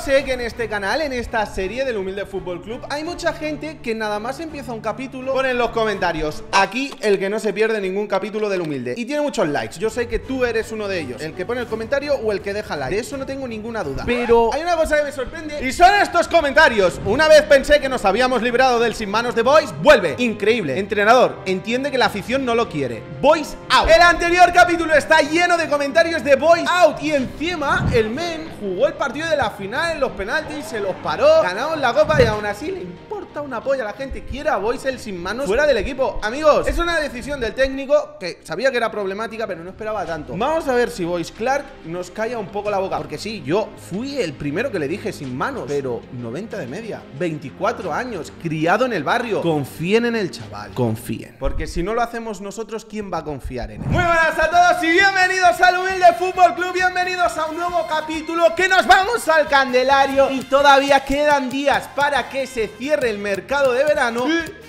sé que en este canal, en esta serie del humilde fútbol club, hay mucha gente que nada más empieza un capítulo pone en los comentarios: aquí el que no se pierde ningún capítulo del humilde. Y tiene muchos likes, yo sé que tú eres uno de ellos, el que pone el comentario o el que deja like, de eso no tengo ninguna duda. Pero hay una cosa que me sorprende y son estos comentarios. Una vez pensé que nos habíamos librado del sin manos de Boyce, vuelve. Increíble, entrenador, entiende que la afición no lo quiere. Boyce out. El anterior capítulo está lleno de comentarios de Boyce out. Y encima el men jugó el partido de la final en los penaltis, se los paró, ganamos la copa y aún así le importa una polla a la gente. Quiere a Boyce el sin manos fuera del equipo. Amigos, es una decisión del técnico que sabía que era problemática, pero no esperaba tanto. Vamos a ver si Boyce Clark nos calla un poco la boca, porque sí, yo fui el primero que le dije sin manos, pero 90 de media, 24 años, criado en el barrio. Confíen en el chaval, confíen, porque si no lo hacemos nosotros, ¿quién va a confiar en él? Muy buenas a todos y bienvenidos al humilde fútbol club, bienvenidos a un nuevo capítulo que nos vamos al Candelario. Y todavía quedan días para que se cierre el mercado de verano.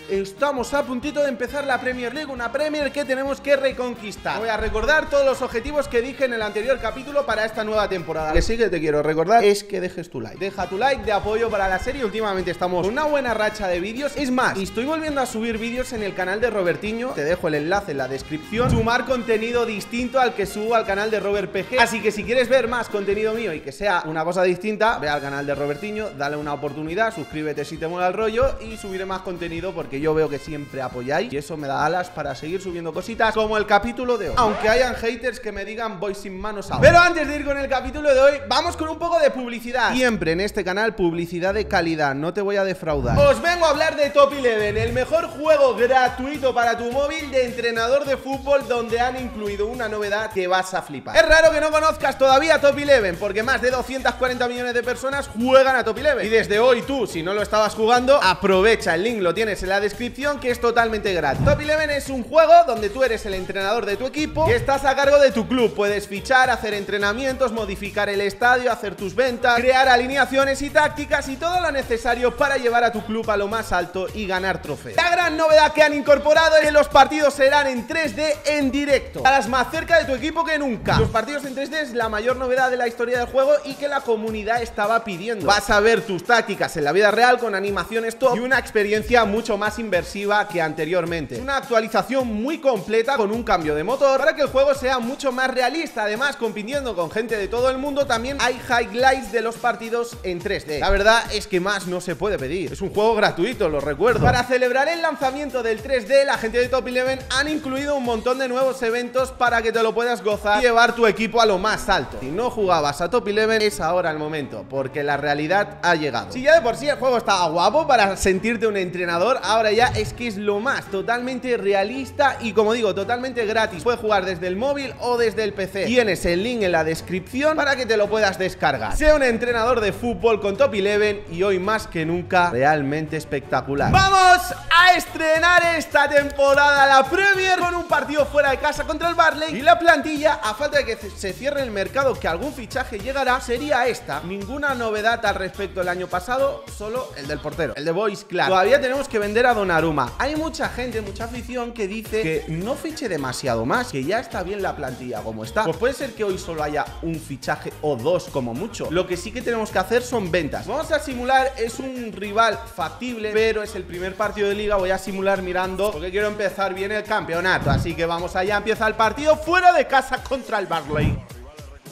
Estamos a puntito de empezar la Premier League, una Premier que tenemos que reconquistar. Voy a recordar todos los objetivos que dije en el anterior capítulo para esta nueva temporada. Que sí que te quiero recordar es que dejes tu like. Deja tu like de apoyo para la serie. Últimamente estamos con una buena racha de vídeos. Es más, estoy volviendo a subir vídeos en el canal de Robertiño. Te dejo el enlace en la descripción. Sumar contenido distinto al que subo al canal de Robert PG. Así que si quieres ver más contenido mío y que sea una cosa distinta, ve al canal de Robertiño, dale una oportunidad, suscríbete si te mola el rollo y subiré más contenido porque yo veo que siempre apoyáis y eso me da alas para seguir subiendo cositas como el capítulo de hoy, aunque hayan haters que me digan voy sin manos ahora. Pero antes de ir con el capítulo de hoy, vamos con un poco de publicidad. Siempre en este canal publicidad de calidad, no te voy a defraudar. Os vengo a hablar de Top Eleven, el mejor juego gratuito para tu móvil de entrenador de fútbol, donde han incluido una novedad que vas a flipar. Es raro que no conozcas todavía Top Eleven, porque más de 240 millones de personas juegan a Top Eleven. Y desde hoy tú, si no lo estabas jugando, aprovecha el link, lo tienes en la descripción, que es totalmente gratis. Top Eleven es un juego donde tú eres el entrenador de tu equipo y estás a cargo de tu club. Puedes fichar, hacer entrenamientos, modificar el estadio, hacer tus ventas, crear alineaciones y tácticas y todo lo necesario para llevar a tu club a lo más alto y ganar trofeos. La gran novedad que han incorporado es que los partidos serán en 3D en directo. Estarás más cerca de tu equipo que nunca. Los partidos en 3D es la mayor novedad de la historia del juego y que la comunidad estaba pidiendo. Vas a ver tus tácticas en la vida real con animaciones top y una experiencia mucho más inversiva que anteriormente. Una actualización muy completa con un cambio de motor para que el juego sea mucho más realista. Además, compitiendo con gente de todo el mundo, también hay highlights de los partidos en 3D. La verdad es que más no se puede pedir. Es un juego gratuito, lo recuerdo. Para celebrar el lanzamiento del 3D, la gente de Top Eleven han incluido un montón de nuevos eventos para que te lo puedas gozar y llevar tu equipo a lo más alto. Si no jugabas a Top Eleven, es ahora el momento, porque la realidad ha llegado. Si ya de por sí el juego estaba guapo para sentirte un entrenador, ahora ya es que es lo más, totalmente realista y, como digo, totalmente gratis. Puedes jugar desde el móvil o desde el PC. Tienes el link en la descripción para que te lo puedas descargar. Sé un entrenador de fútbol con Top Eleven y hoy más que nunca realmente espectacular. Vamos a estrenar esta temporada la Premier con un partido fuera de casa contra el Burnley, y la plantilla, a falta de que se cierre el mercado, que algún fichaje llegará, sería esta. Ninguna novedad al respecto el año pasado, solo el del portero, el de Boyce Clark. Todavía tenemos que vender a Donnarumma. Hay mucha gente, mucha afición que dice que no fiche demasiado más, que ya está bien la plantilla como está. Pues puede ser que hoy solo haya un fichaje o dos como mucho. Lo que sí que tenemos que hacer son ventas. Vamos a simular, es un rival factible, pero es el primer partido de liga. Voy a simular mirando, porque quiero empezar bien el campeonato. Así que vamos allá, empieza el partido fuera de casa contra el Burnley.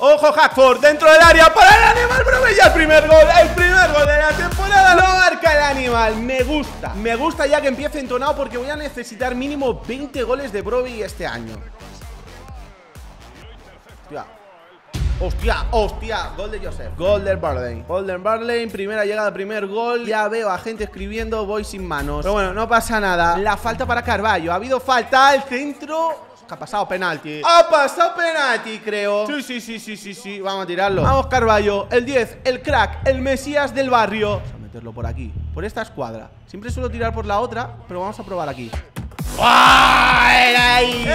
Ojo Hackford, dentro del área para el animal Brobbey, el primer gol, de la temporada, lo marca el animal. Me gusta ya que empiece entonado, porque voy a necesitar mínimo 20 goles de Brobbey este año. Hostia, gol de Joseph, gol del Burnley, primera llegada, primer gol. Ya veo a gente escribiendo voy sin manos, pero bueno, no pasa nada. La falta para Carballo, ha habido falta, el centro... Ha pasado penalti. Ha pasado penalti, creo. Sí. Vamos a tirarlo. Vamos, Carballo. El 10, el crack, el Mesías del barrio. Vamos a meterlo por aquí, por esta escuadra. Siempre suelo tirar por la otra, pero vamos a probar aquí. ¡Oh! Era ahí,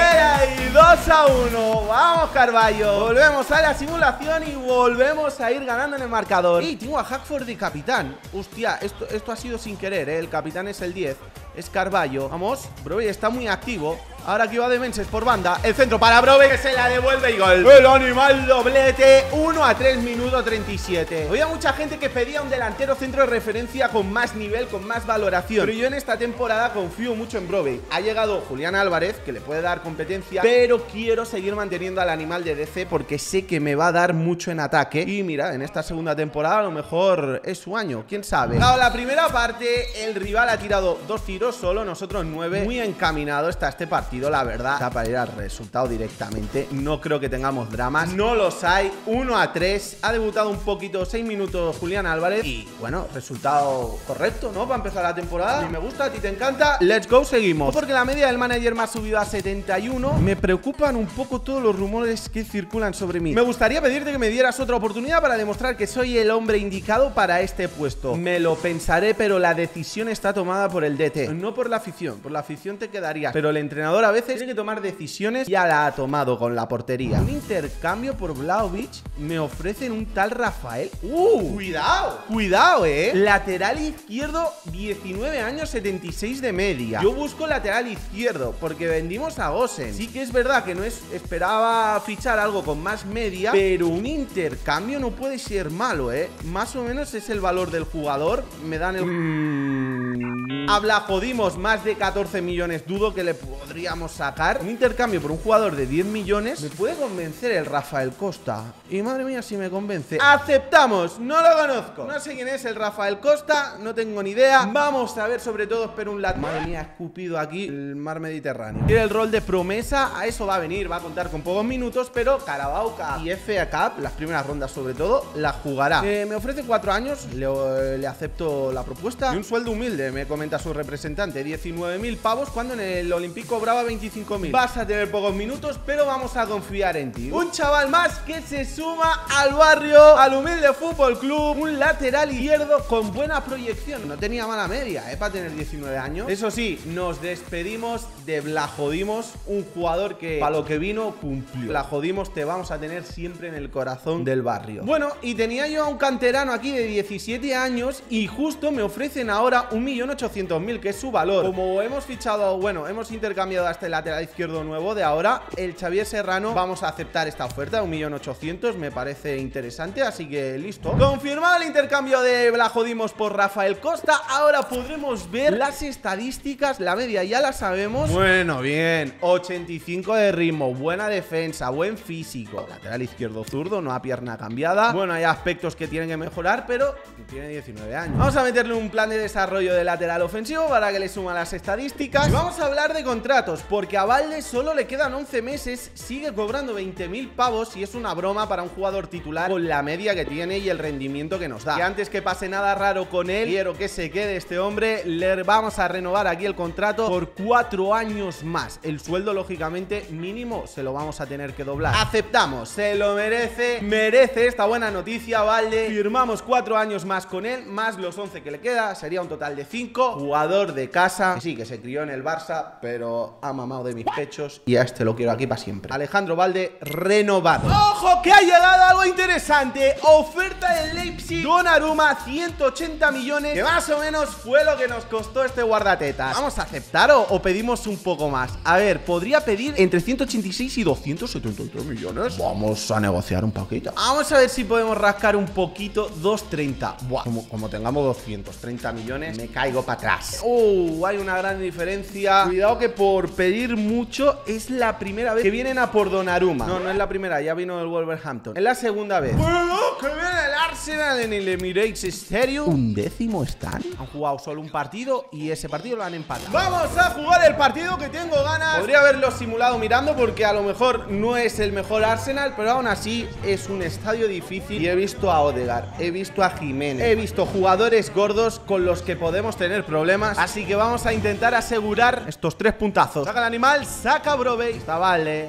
2-1. Vamos, Carballo. Volvemos a la simulación y volvemos a ir ganando en el marcador. Y tengo a Hackford de capitán. Hostia, esto ha sido sin querer, ¿eh? El capitán es el 10. es Carballo. Vamos, Brobbey está muy activo. Ahora aquí va de Menses por banda. El centro para Brobbey, que se la devuelve y gol. El animal doblete. 1-3, minuto 37. Había mucha gente que pedía un delantero centro de referencia con más nivel, con más valoración. Pero yo en esta temporada confío mucho en Brobbey. Ha llegado Julián Álvarez, que le puede dar competencia, pero quiero seguir manteniendo al animal de DC porque sé que me va a dar mucho en ataque. Y mira, en esta segunda temporada a lo mejor es su año, quién sabe. Claro, la primera parte, el rival ha tirado 2 tiros solo, nosotros 9. Muy encaminado está este partido, la verdad. Está para ir al resultado directamente. No creo que tengamos dramas. No los hay. 1-3. Ha debutado un poquito, 6 minutos Julián Álvarez. Y bueno, resultado correcto, ¿no? Para empezar la temporada. A mí me gusta, a ti te encanta. Let's go, seguimos. Porque la media del manager me ha subido a 71. Me preocupan un poco todos los rumores que circulan sobre mí. Me gustaría pedirte que me dieras otra oportunidad para demostrar que soy el hombre indicado para este puesto. Me lo pensaré, pero la decisión está tomada por el DT. No por la afición. Por la afición te quedaría. Pero el entrenador a veces tiene que tomar decisiones, ya la ha tomado con la portería. Un intercambio por Vlahovic, me ofrecen un tal Rafael. Cuidado, cuidado, lateral izquierdo, 19 años, 76 de media. Yo busco lateral izquierdo porque vendimos a Gosen. Sí que es verdad que no esperaba fichar algo con más media, pero un intercambio no puede ser malo, más o menos es el valor del jugador. Me dan el... Habla, jodimos, más de 14 millones. Dudo que le podríamos sacar. Un intercambio por un jugador de 10 millones. Me puede convencer el Rafael Costa. Y madre mía, si me convence. Aceptamos, no lo conozco. No sé quién es el Rafael Costa, no tengo ni idea. Vamos a ver, sobre todo, espero un lateral. Madre mía, escupido aquí el mar Mediterráneo. Tiene el rol de promesa, a eso va a venir. Va a contar con pocos minutos, pero Carabao Cup y FA Cup, las primeras rondas sobre todo, las jugará. Me ofrece 4 años, le acepto la propuesta. Y un sueldo humilde, me comenta a su representante, 19.000 pavos cuando en el Olympic cobraba 25.000. Vas a tener pocos minutos, pero vamos a confiar en ti. Un chaval más que se suma al barrio, al humilde fútbol club, un lateral izquierdo con buena proyección. No tenía mala media, para tener 19 años. Eso sí, nos despedimos de Vlahodimos, un jugador que para lo que vino cumplió. Vlahodimos te vamos a tener siempre en el corazón del barrio. Bueno, y tenía yo a un canterano aquí de 17 años y justo me ofrecen ahora 1.800.000, que es su valor. Como hemos fichado, bueno, hemos intercambiado hasta el lateral izquierdo nuevo de ahora, el Xavier Serrano, vamos a aceptar esta oferta de 1.800.000, me parece interesante, así que listo. Confirmado el intercambio de Vlahodimos por Rafael Costa, ahora podremos ver las estadísticas, la media ya la sabemos. Bueno, bien, 85 de ritmo, buena defensa, buen físico, lateral izquierdo zurdo, no a pierna cambiada. Bueno, hay aspectos que tienen que mejorar, pero tiene 19 años. Vamos a meterle un plan de desarrollo de lateral ofensivo para que le suman las estadísticas. Y vamos a hablar de contratos, porque a Valde solo le quedan 11 meses, sigue cobrando 20.000 pavos y es una broma para un jugador titular con la media que tiene y el rendimiento que nos da. Y antes que pase nada raro con él, quiero que se quede este hombre, le vamos a renovar aquí el contrato por 4 años más. El sueldo, lógicamente, mínimo se lo vamos a tener que doblar. Aceptamos, se lo merece, merece esta buena noticia Valde. Firmamos 4 años más con él, más los 11 que le queda, sería un total de 5. Jugador de casa, sí, que se crió en el Barça, pero ha mamado de mis pechos y a este lo quiero aquí para siempre. Alejandro Valde, renovado. ¡Ojo, que ha llegado algo interesante! Oferta del Leipzig, Donnarumma, 180 millones, que más o menos fue lo que nos costó este guardatetas. ¿Vamos a aceptar o pedimos un poco más? A ver, podría pedir entre 186 y 273 millones. Vamos a negociar un poquito. Vamos a ver si podemos rascar un poquito, 230. Buah, como tengamos 230 millones, me caigo para atrás. Hay una gran diferencia. Cuidado que por pedir mucho es la primera vez que vienen a por Donnarumma. No, no es la primera, ya vino el Wolverhampton. Es la segunda vez. Bueno, que viene el Arsenal en el Emirates Stadium. 11º están. Han jugado solo un partido y ese partido lo han empatado. Vamos a jugar el partido que tengo ganas. Podría haberlo simulado mirando porque a lo mejor no es el mejor Arsenal, pero aún así es un estadio difícil. Y he visto a Odegaard, he visto a Jiménez, he visto jugadores gordos con los que podemos tener problemas, así que vamos a intentar asegurar estos 3 puntazos. Saca el animal, saca Brobbey. Está Valde,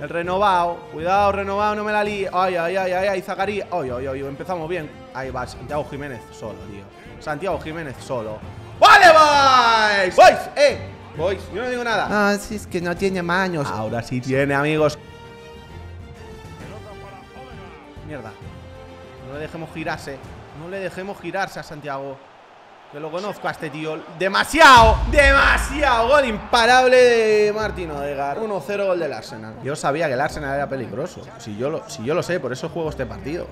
el renovado. Cuidado, renovado, no me la líe. Ay, ay, ay, ay, ay, Zakaria. Ay, ay, ay, empezamos bien. Ahí va, Santiago Jiménez solo, tío. Santiago Jiménez solo. ¡Vale, Boyce! ¡Boyce! Boyce, yo no digo nada. Ah, sí, es que no tiene manos. Ahora sí tiene, amigos. Mierda. No le dejemos girarse. No le dejemos girarse a Santiago. Que lo conozco a este tío. ¡Demasiado! ¡Demasiado! Gol imparable de Martín Odegaard. 1-0 gol del Arsenal. Yo sabía que el Arsenal era peligroso. Si yo lo sé, por eso juego este partido.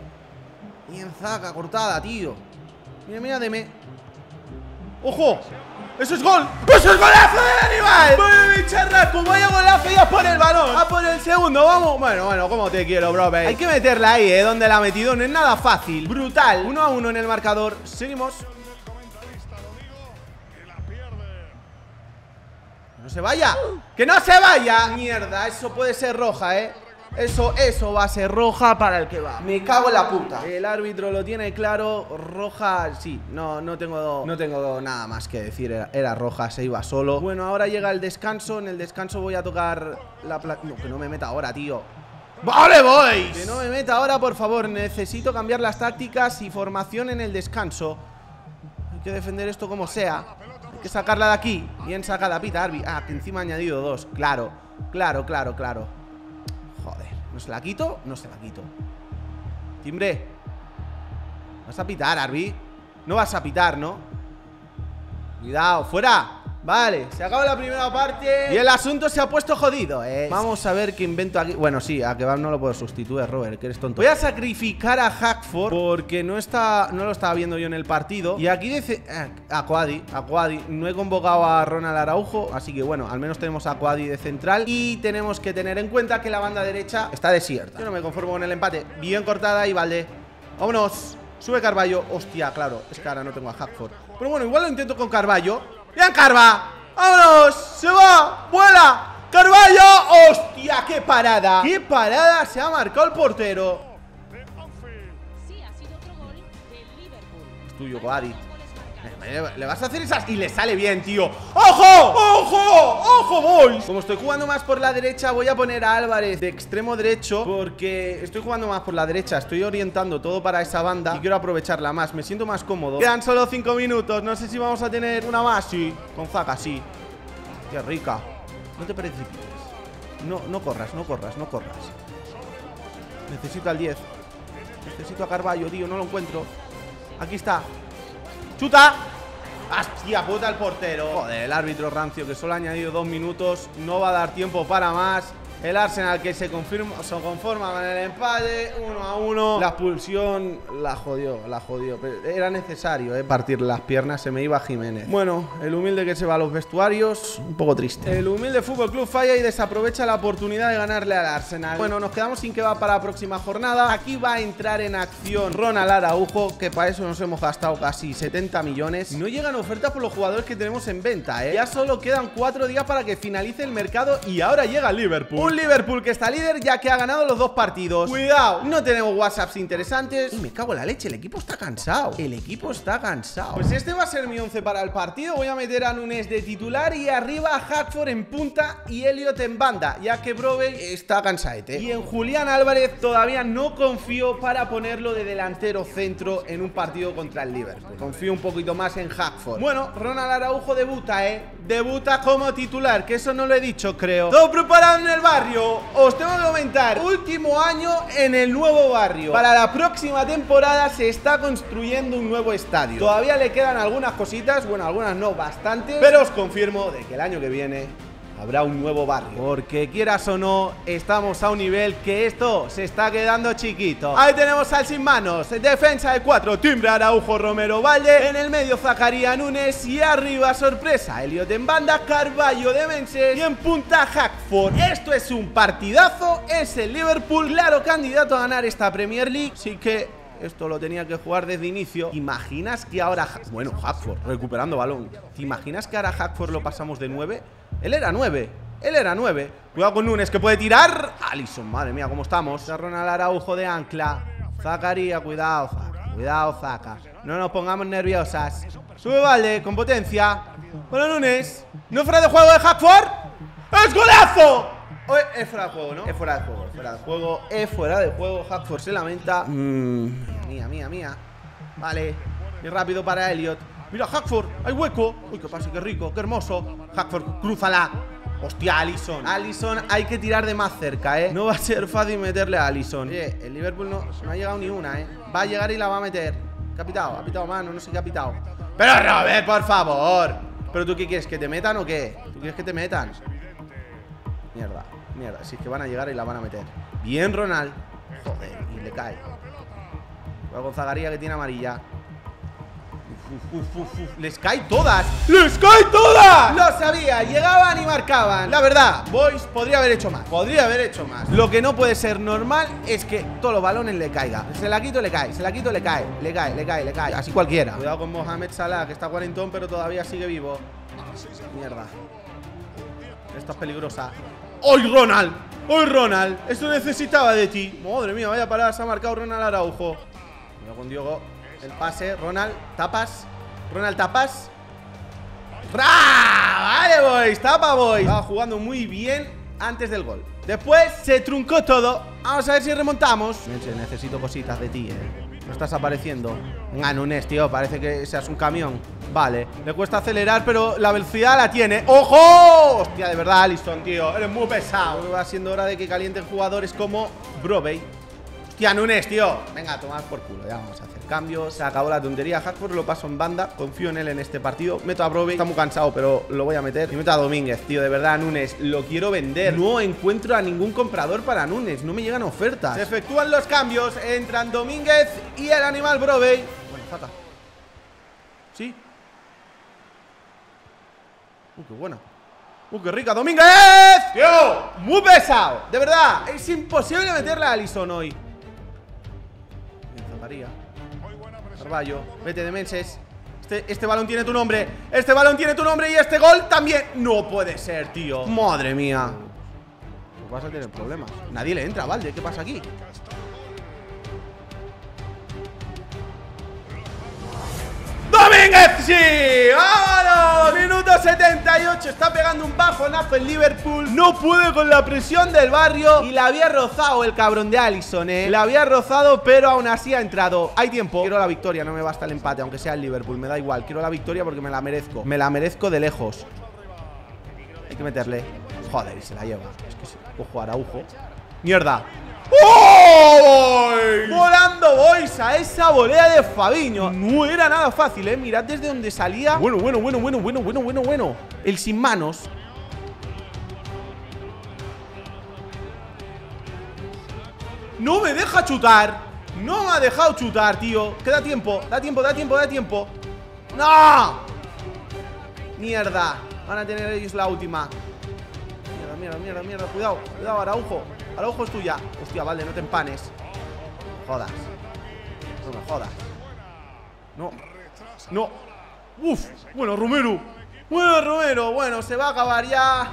Bien Zaka, cortada, tío. Mira, mira, deme. ¡Ojo! ¡Eso es gol! ¡Eso es golazo de Aníbal! ¡Voy, charraco! ¡Vaya golazo y a por el balón! ¡A por el segundo! ¡Vamos! Bueno, bueno, como te quiero, bro. Hay que meterla ahí, ¿eh? Donde la ha metido no es nada fácil. Brutal. 1-1 en el marcador. Seguimos. ¡No se vaya! ¡Que no se vaya! Mierda, eso puede ser roja, ¿eh? Eso va a ser roja para el que va. Me cago en la puta. El árbitro lo tiene claro. Roja, sí. No tengo nada más que decir. Era roja, se iba solo. Bueno, ahora llega el descanso. En el descanso voy a tocar la placa. No, que no me meta ahora, tío. ¡Vale, Boyce! Que no me meta ahora, por favor. Necesito cambiar las tácticas y formación en el descanso. Hay que defender esto como sea. Hay que sacarla de aquí. Bien sacada, pita, Arby. Ah, que encima ha añadido dos. Claro, claro, claro, claro. Joder, ¿no se la quito? No se la quito. Timbre, vas a pitar, Arby. No vas a pitar, ¿no? Cuidado, fuera. Vale, se acaba la primera parte. Y el asunto se ha puesto jodido, ¿eh? Vamos a ver qué invento aquí. Bueno, sí, a Kebab no lo puedo sustituir, Robert, que eres tonto. Voy a sacrificar a Hackford porque no lo estaba viendo yo en el partido. Y aquí dice... A Quadi. No he convocado a Ronald Araujo, así que bueno, al menos tenemos a Quadi de central. Y tenemos que tener en cuenta que la banda derecha está desierta. Yo no me conformo con el empate. Bien cortada y Valde. Vámonos. Sube Carballo. Hostia, claro, es que ahora no tengo a Hackford. Pero bueno, igual lo intento con Carballo. ¡Bien, Carva! ¡Vámonos! ¡Se va! ¡Vuela! ¡Carballo! ¡Hostia! ¡Qué parada! ¡Qué parada se ha marcado el portero! Sí, ha sido otro gol de Liverpool. Es tuyo, Quadi. Le vas a hacer esas... Y le sale bien, tío. ¡Ojo! ¡Ojo! ¡Ojo, Boyce! Como estoy jugando más por la derecha, voy a poner a Álvarez de extremo derecho. Porque estoy jugando más por la derecha. Estoy orientando todo para esa banda. Y quiero aprovecharla más. Me siento más cómodo. Quedan solo 5 minutos. No sé si vamos a tener una más. Sí. Con Zaka, sí. Qué rica. No te precipites. No corras. Necesito al 10. Necesito a Carballo, tío. No lo encuentro. Aquí está. ¡Chuta! ¡Hostia puta el portero! Joder, el árbitro rancio que solo ha añadido 2 minutos. No va a dar tiempo para más. El Arsenal que se conforma con el empate. 1-1. La expulsión la jodió. Pero era necesario, partir las piernas. Se me iba Jiménez. Bueno, el humilde que se va a los vestuarios. Un poco triste. El humilde fútbol club falla y desaprovecha la oportunidad de ganarle al Arsenal. Bueno, nos quedamos sin que va para la próxima jornada. Aquí va a entrar en acción Ronald Araujo, que para eso nos hemos gastado casi 70 millones. No llegan ofertas por los jugadores que tenemos en venta, Ya solo quedan 4 días para que finalice el mercado y ahora llega Liverpool. Un Liverpool que está líder ya que ha ganado los 2 partidos. Cuidado, no tenemos WhatsApps interesantes. Y me cago en la leche, el equipo está cansado. Pues este va a ser mi 11 para el partido. Voy a meter a Núñez de titular y arriba a Hackford en punta y Elliot en banda, ya que Brobbey está cansadete. Y en Julián Álvarez todavía no confío para ponerlo de delantero centro en un partido contra el Liverpool. Confío un poquito más en Hackford. Bueno, Ronald Araujo debuta, Debuta como titular, que eso no lo he dicho, creo. Todo preparado en el barrio. Os tengo que comentar, último año en el nuevo barrio. Para la próxima temporada se está construyendo un nuevo estadio. Todavía le quedan algunas cositas, bueno, algunas no, bastantes. Pero os confirmo de que el año que viene habrá un nuevo barrio. Porque quieras o no, estamos a un nivel que esto se está quedando chiquito. Ahí tenemos al sin manos. Defensa de 4, Timber, Araujo, Romero, Valde. En el medio, Zakaria, Núñez. Y arriba, sorpresa, Elliot en banda, Carballo de Menses. Y en punta, Hackford. Esto es un partidazo. Es el Liverpool, claro, candidato a ganar esta Premier League. Así que... esto lo tenía que jugar desde inicio. ¿Imaginas que ahora... bueno, Hackford recuperando balón. ¿Te imaginas que ahora Hackford lo pasamos de 9? Él era 9. Cuidado con Núñez que puede tirar. Alisson, madre mía, ¿cómo estamos? Ronald Araujo de ancla. Zakaria, cuidado, Zaka. Cuidado, Zaka. No nos pongamos nerviosas. Sube Valde, con potencia. Bueno, Núñez. ¿No fuera de juego de Hackford? ¡Es golazo! Es fuera de juego, ¿no? Es fuera de juego. Hackford se lamenta. Mía. Vale. Y rápido para Elliot. Mira, Hackford. Hay hueco. Uy, qué pase, qué rico, qué hermoso. Hackford, crúzala. Hostia, Alisson. Alisson hay que tirar de más cerca, No va a ser fácil meterle a Alisson. Oye, el Liverpool no ha llegado ni una, Va a llegar y la va a meter. ¿Qué ha pitado? Ha pitado mano, no sé qué ha pitado. Pero Robert, por favor. ¿Pero tú qué quieres? ¿Que te metan o qué? ¿Tú quieres que te metan? Mierda, mierda. Si es que van a llegar y la van a meter. Bien, Ronald. Joder, y le cae. Luego con Zakaria que tiene amarilla. Les cae todas. ¡Les cae todas! Lo sabía, llegaban y marcaban. La verdad, Boyce podría haber hecho más. Podría haber hecho más. Lo que no puede ser normal es que todos los balones le caigan. Se la quito, le cae, se la quito, le cae. Le cae, le cae, le cae. Así cualquiera. Cuidado con Mohamed Salah, que está cuarentón, pero todavía sigue vivo. Mierda. Esta es peligrosa. ¡Ay, Ronald! ¡Ay, Ronald! Esto necesitaba de ti. Madre mía, vaya parada, se ha marcado Ronald Araujo. Cuidado con Diogo. El pase, Ronald, tapas. Ronald, tapas. ¡Ra! Vale, Boyce, tapa, Boyce. Estaba jugando muy bien antes del gol. Después se truncó todo. Vamos a ver si remontamos. Meche, necesito cositas de ti, No estás apareciendo. Venga, Núñez, tío, parece que seas un camión. Vale, le cuesta acelerar, pero la velocidad la tiene. ¡Ojo! Hostia, de verdad, Alisson, tío, eres muy pesado. Va siendo hora de que calienten jugadores como Brobbey. Hostia, Núñez, tío. Venga, tomad por culo, ya vamos a hacer cambio. Se acabó la tontería. Hackford lo paso en banda. Confío en él en este partido. Meto a Brobbey. Está muy cansado, pero lo voy a meter. Y meto a Domínguez, tío. De verdad, Núñez, lo quiero vender. No encuentro a ningún comprador para Núñez. No me llegan ofertas. Se efectúan los cambios. Entran Domínguez y el animal Brobbey. Bueno, saca. Sí. Qué buena. ¡Qué rica! ¡Domínguez! ¡Tío! ¡Muy pesado! De verdad, es imposible meterla a Alisson hoy. Carballo, vete de Menses. Este balón tiene tu nombre. Este balón tiene tu nombre y este gol también. No puede ser, tío. Madre mía. Vas a tener problemas. Nadie le entra, Valde. ¿Qué pasa aquí? ¡Domínguez! ¡Sí! ¡Vámonos! Minuto 78. Está pegando un bajonazo en Liverpool. No pude con la presión del barrio. Y la había rozado el cabrón de Alisson, La había rozado, pero aún así ha entrado. Hay tiempo. Quiero la victoria. No me basta el empate, aunque sea el Liverpool. Me da igual. Quiero la victoria porque me la merezco. Me la merezco de lejos. Hay que meterle. Joder, y se la lleva. Es que se cojo Araujo. ¡Mierda! ¡Oh! Boyce. Volando Boyce a esa volea de Fabiño. No era nada fácil, Mirad desde donde salía. Bueno. El sin manos. No me deja chutar. No me ha dejado chutar, tío. Que da tiempo, da tiempo, da tiempo, da tiempo. ¡No! Mierda. Van a tener ellos la última. Mierda. Cuidado, cuidado, Araujo. Araujo es tuya. Hostia, Valde, no te empanes. Jodas. No me jodas. No. Uf. Bueno, Romero. Bueno, se va a acabar ya.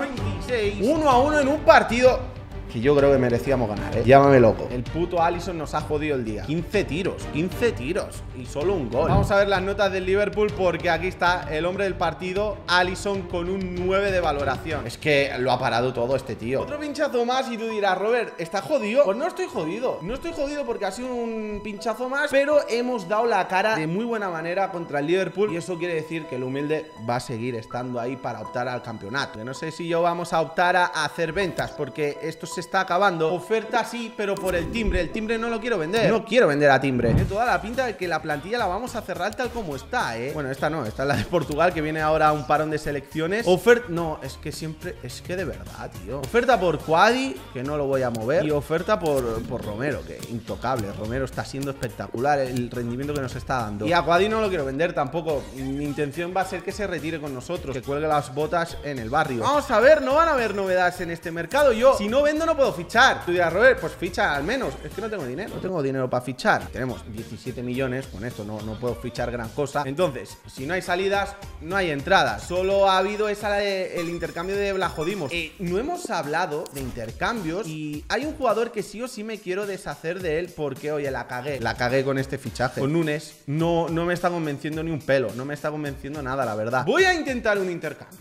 26. 1-1 en un partido que yo creo que merecíamos ganar, Llámame loco. El puto Alisson nos ha jodido el día. 15 tiros. Y solo un gol. Vamos a ver las notas del Liverpool porque aquí está el hombre del partido, Alisson, con un 9 de valoración. Es que lo ha parado todo este tío. Otro pinchazo más y tú dirás, Robert, ¿está jodido? Pues no estoy jodido. No estoy jodido porque ha sido un pinchazo más, pero hemos dado la cara de muy buena manera contra el Liverpool y eso quiere decir que el humilde va a seguir estando ahí para optar al campeonato. Que no sé si yo vamos a optar a hacer ventas porque esto se está acabando. Oferta sí, pero por el timbre. El timbre no lo quiero vender. No quiero vender a timbre. Tiene toda la pinta de que la plantilla la vamos a cerrar tal como está, Bueno, esta no. Esta es la de Portugal, que viene ahora un parón de selecciones. Oferta... No, es que siempre... Es que de verdad, tío. Oferta por Quadi, que no lo voy a mover. Y oferta por Romero, que intocable. Romero está siendo espectacular el rendimiento que nos está dando. Y a Quadi no lo quiero vender tampoco. Mi intención va a ser que se retire con nosotros, que cuelgue las botas en el barrio. Vamos a ver, no van a haber novedades en este mercado. Yo, si no vendo, no puedo fichar. Tú dirás, Robert, pues ficha al menos. Es que no tengo dinero. No tengo dinero para fichar. Tenemos 17 millones. Con esto no puedo fichar gran cosa. Entonces, si no hay salidas, no hay entradas. Solo ha habido el intercambio de Blajodimos. No hemos hablado de intercambios. Y hay un jugador que sí o sí me quiero deshacer de él porque, oye, la cagué. La cagué con este fichaje. Con Núñez no me está convenciendo ni un pelo. No me está convenciendo nada, la verdad. Voy a intentar un intercambio.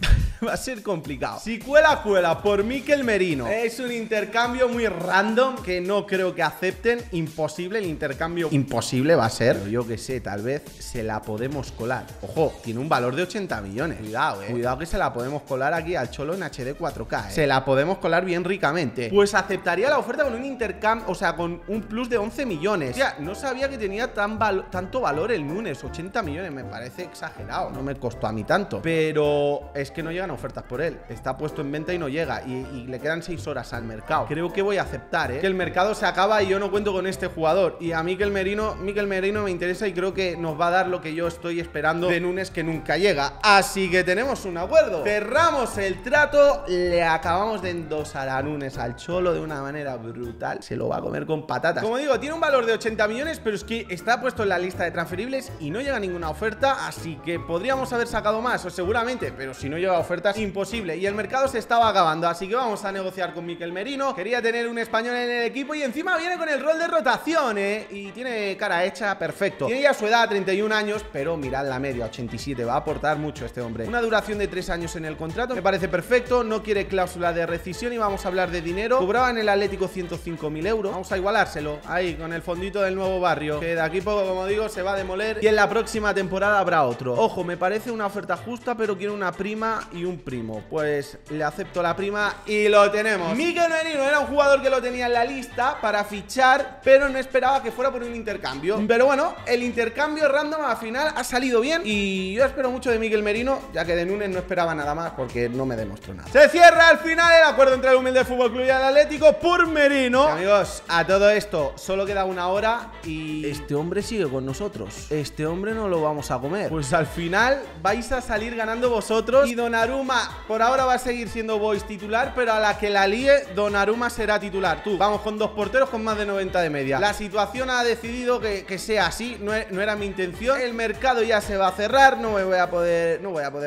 va a ser complicado. Si cuela, cuela por Mikel Merino. Es un intercambio muy random que no creo que acepten. Imposible, el intercambio imposible va a ser. Pero yo que sé, tal vez se la podemos colar. Ojo, tiene un valor de 80 millones. Cuidado, cuidado que se la podemos colar aquí al Cholo en HD 4K, Se la podemos colar bien ricamente. Pues aceptaría la oferta con un intercambio, o sea, con un plus de 11 millones. O sea, no sabía que tenía tanto valor el Núñez. 80 millones, me parece exagerado. No me costó a mí tanto. Pero es que no llegan ofertas por él. Está puesto en venta y no llega. Y le quedan 6 horas al mercado. Creo que voy a aceptar, que el mercado se acaba y yo no cuento con este jugador. Y a Mikel Merino me interesa y creo que nos va a dar lo que yo estoy esperando de Núñez, que nunca llega. Así que tenemos un acuerdo. Cerramos el trato. Le acabamos de endosar a Núñez al Cholo de una manera brutal. Se lo va a comer con patatas. Como digo, tiene un valor de 80 millones, pero es que está puesto en la lista de transferibles y no llega ninguna oferta. Así que podríamos haber sacado más, o seguramente, pero si no llega ofertas, imposible. Y el mercado se estaba acabando, así que vamos a negociar con Mikel Merino. Quería tener un español en el equipo y encima viene con el rol de rotación, y tiene cara hecha, perfecto. Tiene ya su edad, 31 años, pero mirad la media, 87. Va a aportar mucho este hombre. Una duración de 3 años en el contrato, me parece perfecto. No quiere cláusula de rescisión y vamos a hablar de dinero. Cobraba en el Atlético 105.000 euros. Vamos a igualárselo, ahí, con el fondito del nuevo barrio, que de aquí poco, como digo, se va a demoler y en la próxima temporada habrá otro. Ojo, me parece una oferta justa, pero quiero una prima y un primo. Pues le acepto la prima y lo tenemos. Mikel Merino era un jugador que lo tenía en la lista para fichar, pero no esperaba que fuera por un intercambio. Pero bueno, el intercambio random al final ha salido bien y yo espero mucho de Mikel Merino, ya que de Núñez no esperaba nada más porque no me demostró nada. Se cierra al final el acuerdo entre el Humilde Fútbol Club y el Atlético por Merino. Y amigos, a todo esto solo queda una hora y este hombre sigue con nosotros. Este hombre no lo vamos a comer. Pues al final vais a salir ganando vosotros. Y Donnarumma por ahora va a seguir siendo Boyce titular, pero a la que la líe, Donnarumma será titular. Tú, vamos con 2 porteros con más de 90 de media. La situación ha decidido que sea así. No era mi intención. El mercado ya se va a cerrar. No voy a poder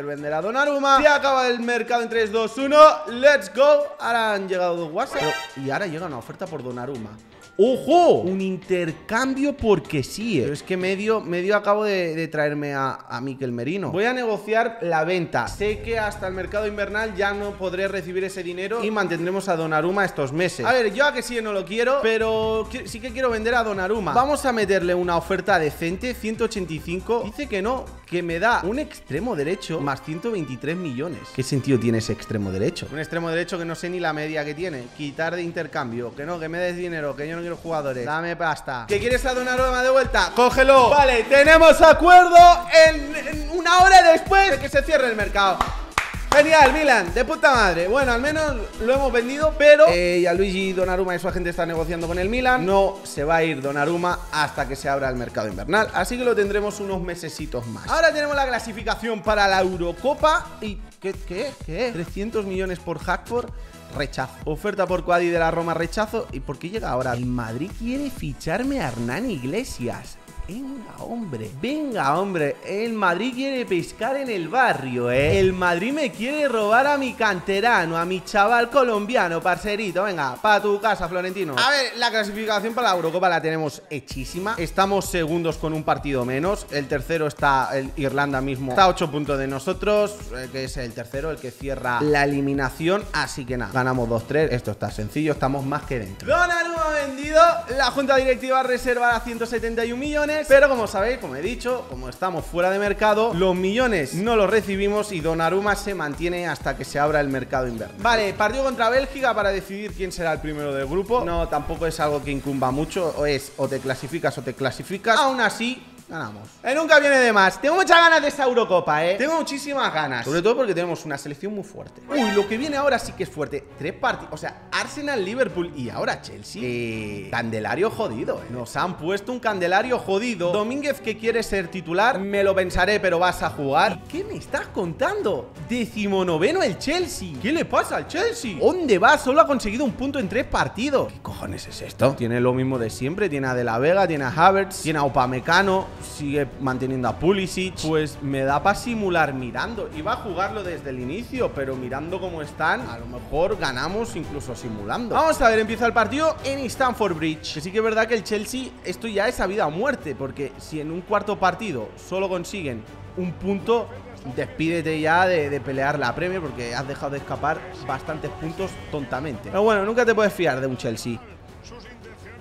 vender a Donnarumma. Se acaba el mercado en 3, 2, 1. Let's go. Ahora han llegado 2 WhatsApp. Y ahora llega una oferta por Donnarumma. ¡Ojo! Un intercambio porque sí, Pero es que medio acabo de traerme a Mikel Merino. Voy a negociar la venta. Sé que hasta el mercado invernal ya no podré recibir ese dinero y mantendremos a Donnarumma estos meses. A ver, yo a que sí no lo quiero, pero sí que quiero vender a Donnarumma. Vamos a meterle una oferta decente, 185. Dice que no, que me da un extremo derecho más 123 millones. ¿Qué sentido tiene ese extremo derecho? Un extremo derecho que no sé ni la media que tiene. Quitar de intercambio. Que no, que me des dinero, que yo no quiero jugadores. Dame pasta. ¿Que quieres a Donnarumma de vuelta? ¡Cógelo! Vale, tenemos acuerdo en una hora después de que se cierre el mercado. Genial, Milan, de puta madre. Bueno, al menos lo hemos vendido, pero ya Luigi Donnarumma y su agente están negociando con el Milan. No se va a ir Donnarumma hasta que se abra el mercado invernal, así que lo tendremos unos mesesitos más. Ahora tenemos la clasificación para la Eurocopa. ¿Y qué? 300 millones por Hackford, rechazo. Oferta por Quadi de la Roma, rechazo. ¿Y por qué llega ahora? El Madrid quiere ficharme a Hernán Iglesias. Venga, hombre, el Madrid quiere pescar en el barrio, El Madrid me quiere robar a mi canterano, a mi chaval colombiano, parcerito. Venga, pa' tu casa, Florentino. A ver, la clasificación para la Eurocopa la tenemos hechísima. Estamos segundos con un partido menos. El tercero está el Irlanda mismo. Está a 8 puntos de nosotros, que es el tercero, el que cierra la eliminación. Así que nada, ganamos 2-3. Esto está sencillo, estamos más que dentro. Donnarumma vendido. La junta directiva reservará 171 millones. Pero como sabéis, como he dicho, como estamos fuera de mercado, los millones no los recibimos y Donnarumma se mantiene hasta que se abra el mercado invernal. Vale, partido contra Bélgica para decidir quién será el primero del grupo. No, tampoco es algo que incumba mucho. O te clasificas o te clasificas. Aún así, ganamos. Nunca viene de más. Tengo muchas ganas de esta Eurocopa, Tengo muchísimas ganas. Sobre todo porque tenemos una selección muy fuerte. Uy, lo que viene ahora sí que es fuerte. 3 partidos. O sea, Arsenal, Liverpool y ahora Chelsea. Candelario jodido, Nos han puesto un Candelario jodido. Domínguez, que quiere ser titular. Me lo pensaré, pero vas a jugar. ¿Qué me estás contando? 19º el Chelsea. ¿Qué le pasa al Chelsea? ¿Dónde va? Solo ha conseguido un punto en 3 partidos. ¿Qué cojones es esto? Tiene lo mismo de siempre. Tiene a De la Vega, tiene a Havertz, tiene a Upamecano. Sigue manteniendo a Pulisic. Pues me da para simular mirando. Iba a jugarlo desde el inicio, pero mirando cómo están, a lo mejor ganamos incluso simulando. Vamos a ver, empieza el partido en Stamford Bridge. Que sí que es verdad que el Chelsea, esto ya es a vida o muerte, porque si en un cuarto partido solo consiguen un punto, despídete ya de pelear la Premier, porque has dejado de escapar bastantes puntos tontamente. Pero bueno, nunca te puedes fiar de un Chelsea.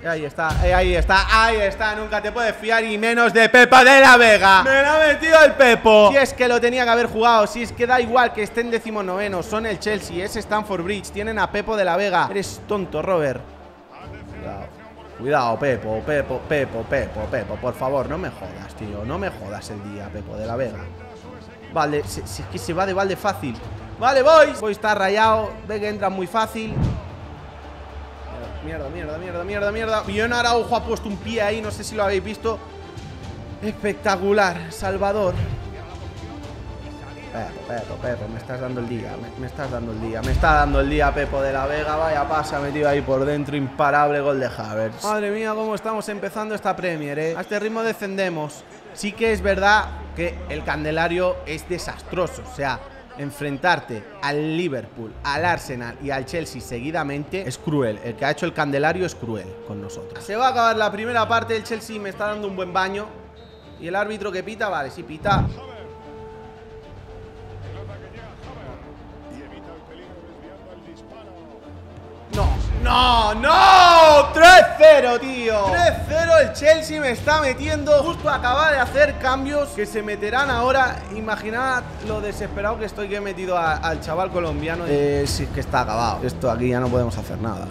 Ahí está, ahí está, ahí está. Nunca te puedes fiar, y menos de Pepe de la Vega. ¡Me la ha metido el Pepo! Si es que lo tenía que haber jugado. Si es que da igual que estén 19º. Son el Chelsea, es Stamford Bridge. Tienen a Pepe de la Vega. Eres tonto, Robert. Cuidado, cuidado, Pepo, Pepo, Pepo, Pepo, Pepo. Por favor, no me jodas, tío. No me jodas el día, Pepe de la Vega. Vale, si es que se va de Valde fácil. Vale, Boyce. Boyce está rayado. Ve que entra muy fácil. Mierda, mierda, mierda, mierda, mierda. Julián Araujo ha puesto un pie ahí, no sé si lo habéis visto. Espectacular, Salvador. Pepo, Pepo, Pepo, me estás dando el día. Me estás dando el día, me está dando el día Pepe de la Vega, vaya pasa, metido ahí por dentro. Imparable gol de Havertz. Madre mía, cómo estamos empezando esta Premier, A este ritmo descendemos. Sí que es verdad que el Candelario es desastroso, o sea, enfrentarte al Liverpool, al Arsenal y al Chelsea seguidamente es cruel. El que ha hecho el Candelario es cruel con nosotros. Se va a acabar la primera parte. El Chelsea me está dando un buen baño. Y el árbitro que pita, vale, sí pita. ¡No! ¡No! ¡3-0, tío! 3-0, el Chelsea me está metiendo. Justo acaba de hacer cambios que se meterán ahora. Imaginad lo desesperado que estoy, que he metido al chaval colombiano. Sí, es que está acabado. Esto aquí ya no podemos hacer nada.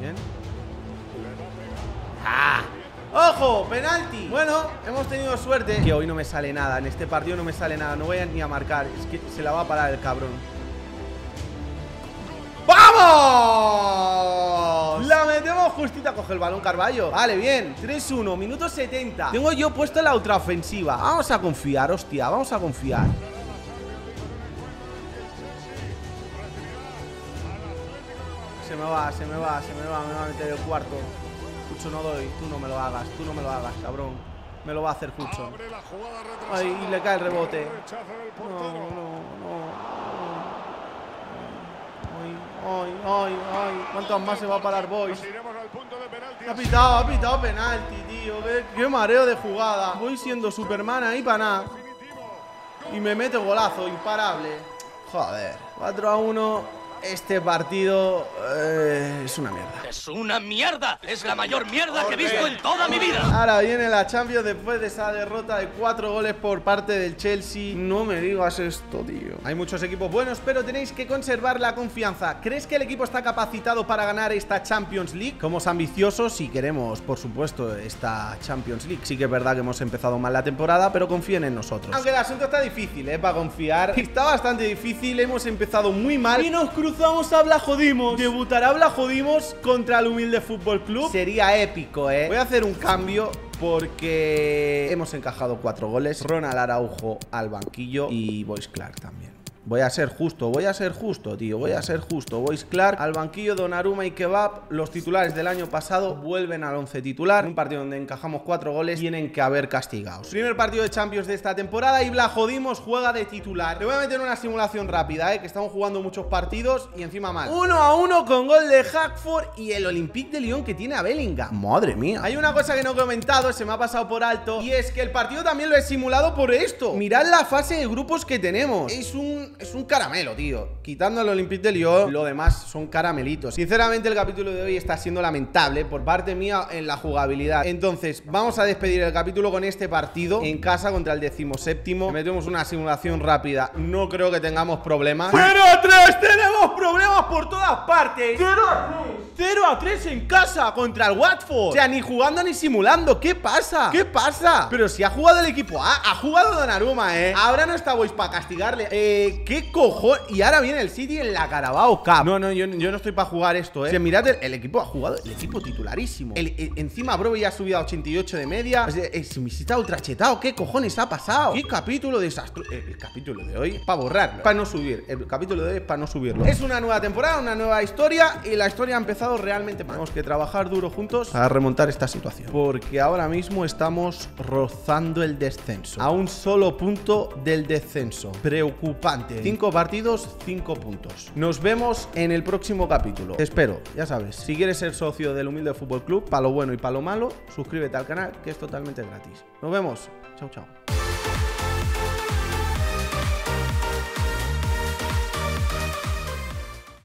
¿Bien? ¡Ah! ¡Ojo! ¡Penalti! Bueno, hemos tenido suerte. Que hoy no me sale nada. En este partido no me sale nada. No voy ni a marcar. Es que se la va a parar el cabrón. ¡Vamos! La metemos justita, coge el balón Carballo. Vale, bien, 3-1, minuto 70. Tengo yo puesto la ultraofensiva. Vamos a confiar, hostia, vamos a confiar. Se me va, me va a meter el cuarto. Cucho, no doy, tú no me lo hagas, cabrón. Me lo va a hacer Cucho. Ay, y le cae el rebote. No. Ay, ¿cuántas más se va a parar Boyce? Ha pitado penalti, tío. Qué mareo de jugada. Voy siendo Superman ahí para nada. Y me mete golazo, imparable. Joder, 4-1. Este partido es una mierda. Es una mierda. Es la mayor mierda que he visto en toda mi vida. Ahora viene la Champions después de esa derrota de 4 goles por parte del Chelsea. No me digas esto, tío. Hay muchos equipos buenos, pero tenéis que conservar la confianza. ¿Crees que el equipo está capacitado para ganar esta Champions League? Somos ambiciosos y queremos, por supuesto, esta Champions League. Sí que es verdad que hemos empezado mal la temporada, pero confíen en nosotros. Aunque el asunto está difícil, para confiar. Está bastante difícil, hemos empezado muy mal y nos cruzamos a Blajodimos. Debutará Blajodimos contra el humilde fútbol club. Sería épico, Voy a hacer un cambio porque hemos encajado 4 goles. Ronald Araujo al banquillo y Boyce Clark también. Voy a ser justo, tío. Voy a ser justo. Boyce Clark al banquillo, Donnarumma y Kebab. Los titulares del año pasado vuelven al 11 titular. Un partido donde encajamos 4 goles. Tienen que haber castigados. Primer partido de Champions de esta temporada y Blajodimos juega de titular. Te voy a meter una simulación rápida, que estamos jugando muchos partidos y encima mal. 1-1 con gol de Hackford y el Olympique de Lyon que tiene a Bellingham. Madre mía. Hay una cosa que no he comentado, se me ha pasado por alto, y es que el partido también lo he simulado por esto. Mirad la fase de grupos que tenemos. Es un caramelo, tío. Quitando al Olympique de Lyon, lo demás son caramelitos. Sinceramente, el capítulo de hoy está siendo lamentable por parte mía en la jugabilidad. Entonces, vamos a despedir el capítulo con este partido en casa contra el 17º. Metemos una simulación rápida. No creo que tengamos problemas. 0-3, tenemos problemas por todas partes. 0-3 en casa contra el Watford. O sea, ni jugando ni simulando. ¿Qué pasa? ¿Qué pasa? Pero si ha jugado el equipo A, ha jugado Donnarumma, Ahora no está Boyce para castigarle. ¿Qué cojones? Y ahora viene el City en la Carabao Cup. No, yo no estoy para jugar esto, O sea, mirad, el equipo ha jugado, el equipo titularísimo. Encima, Brobbey ya ha subido a 88 de media. Se me está ultrachetado. ¿Qué cojones ha pasado? ¿Qué capítulo desastroso? El capítulo de hoy es para borrarlo, para no subir. El capítulo de hoy es para no subirlo. Es una nueva temporada, una nueva historia. Y la historia ha empezado pasado realmente mal. Tenemos que trabajar duro juntos para remontar esta situación, porque ahora mismo estamos rozando el descenso, a un solo punto del descenso. Preocupante. 5 partidos, 5 puntos. Nos vemos en el próximo capítulo. Te espero, ya sabes. Si quieres ser socio del Humilde Fútbol Club, para lo bueno y para lo malo, suscríbete al canal, que es totalmente gratis. Nos vemos. Chao, chao.